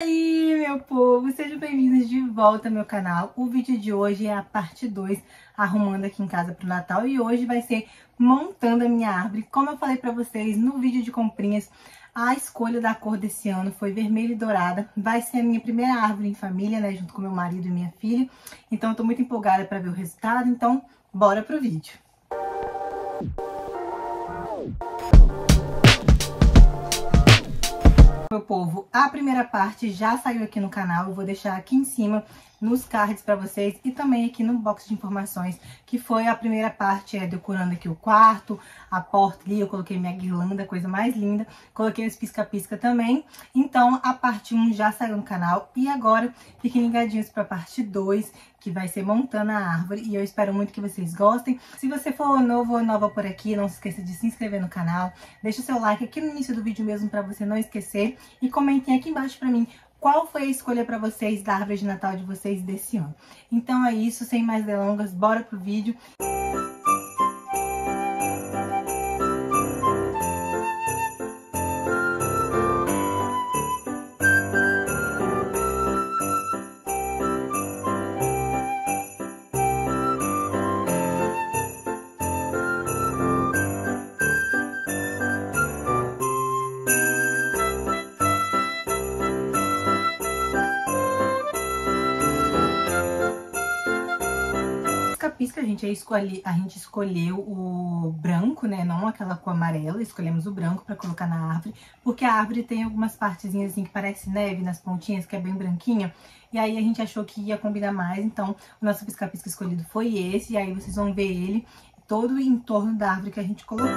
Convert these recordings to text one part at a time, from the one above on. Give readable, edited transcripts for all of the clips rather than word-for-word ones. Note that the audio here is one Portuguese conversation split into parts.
E aí, meu povo, sejam bem-vindos de volta ao meu canal. O vídeo de hoje é a parte 2, arrumando aqui em casa pro Natal, e hoje vai ser montando a minha árvore. Como eu falei pra vocês no vídeo de comprinhas, a escolha da cor desse ano foi vermelha e dourada. Vai ser a minha primeira árvore em família, né, junto com meu marido e minha filha. Então eu tô muito empolgada pra ver o resultado, então bora pro vídeo. Meu povo, a primeira parte já saiu aqui no canal, eu vou deixar aqui em cima nos cards pra vocês e também aqui no box de informações, que foi a primeira parte, decorando aqui o quarto, a porta ali, eu coloquei minha guirlanda, coisa mais linda, coloquei os pisca-pisca também. Então a parte 1 já saiu no canal e agora fiquem ligadinhos pra parte 2, que vai ser montando a árvore, e eu espero muito que vocês gostem. Se você for novo ou nova por aqui, não se esqueça de se inscrever no canal, deixa o seu like aqui no início do vídeo mesmo pra você não esquecer. E comentem aqui embaixo pra mim qual foi a escolha pra vocês da árvore de Natal de vocês desse ano. Então é isso, sem mais delongas, bora pro vídeo. Pisca, gente, a gente escolheu o branco, né, não aquela cor amarela, escolhemos o branco pra colocar na árvore, porque a árvore tem algumas partezinhas assim que parece neve nas pontinhas, que é bem branquinha, e aí a gente achou que ia combinar mais, então o nosso pisca-pisca escolhido foi esse, e aí vocês vão ver ele todo o entorno da árvore que a gente colocou.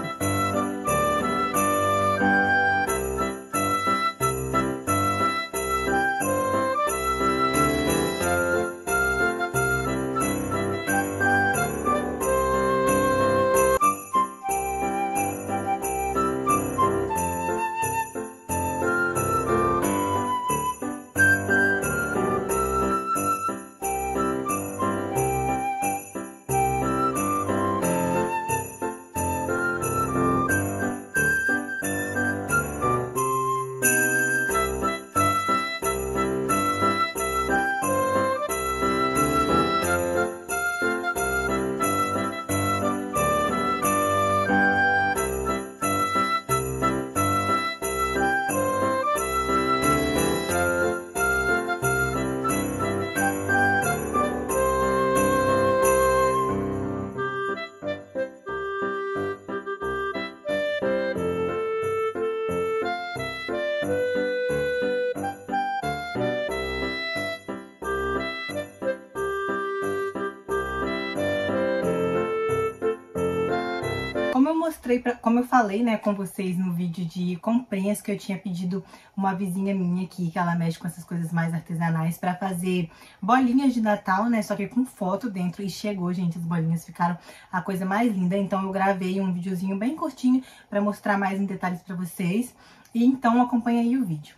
Como eu falei, né, com vocês no vídeo de comprinhas, que eu tinha pedido uma vizinha minha aqui, que ela mexe com essas coisas mais artesanais, pra fazer bolinhas de Natal, né, só que com foto dentro, e chegou, gente, as bolinhas ficaram a coisa mais linda. Então eu gravei um videozinho bem curtinho pra mostrar mais em detalhes pra vocês, e então acompanha aí o vídeo.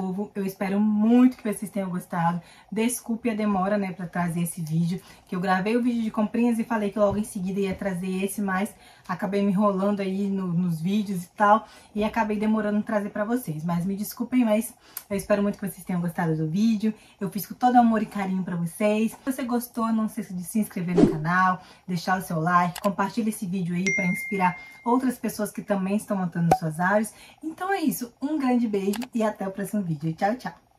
povo. Eu espero muito que vocês tenham gostado. Desculpe a demora, né, pra trazer esse vídeo, que eu gravei o vídeo de comprinhas e falei que logo em seguida ia trazer esse, mas acabei me enrolando aí nos vídeos e tal, e acabei demorando em trazer pra vocês. Mas me desculpem, mas eu espero muito que vocês tenham gostado do vídeo. Eu fiz com todo amor e carinho pra vocês. Se você gostou, não se esqueça de se inscrever no canal, deixar o seu like, compartilha esse vídeo aí pra inspirar outras pessoas que também estão montando suas áreas. Então é isso, um grande beijo e até o próximo vídeo. Tchau, tchau!